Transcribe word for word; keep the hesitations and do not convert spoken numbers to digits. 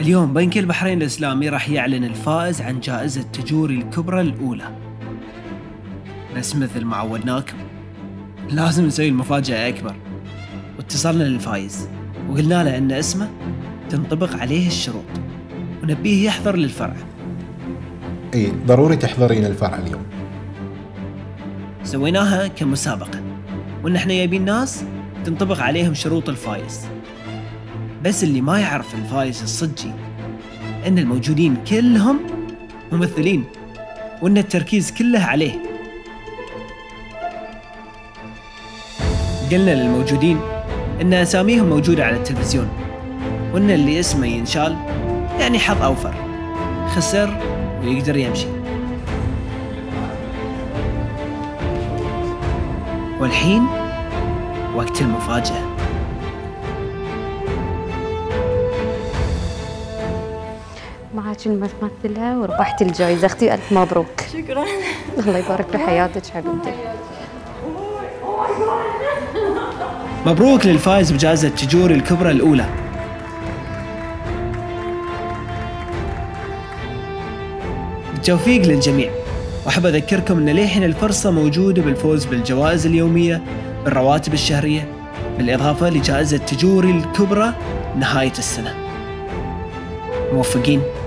اليوم بنك البحرين الإسلامي راح يعلن الفائز عن جائزة تجوري الكبرى الأولى، بس مثل ما عودناكم لازم نسوي المفاجأة أكبر. واتصلنا للفائز وقلنا له أن اسمه تنطبق عليه الشروط ونبيه يحضر للفرع. أي ضروري تحضرين الفرع اليوم. سويناها كمسابقة ونحن يبين ناس تنطبق عليهم شروط الفائز، بس اللي ما يعرف الفائز الصجي أن الموجودين كلهم ممثلين وأن التركيز كله عليه. قلنا للموجودين أن أساميهم موجودة على التلفزيون وأن اللي اسمه ينشال يعني حظ أوفر، خسر ويقدر يمشي. والحين وقت المفاجأة. معك الممثلة وربحتي الجائزة أختي، ألف مبروك. شكرا. الله يبارك في حياتك حبيبتي. مبروك للفائز بجائزة تجوري الكبرى الأولى. بالتوفيق للجميع، وأحب أذكركم أن للحين الفرصة موجودة بالفوز بالجوائز اليومية، بالرواتب الشهرية، بالإضافة لجائزة تجوري الكبرى نهاية السنة. موفقين.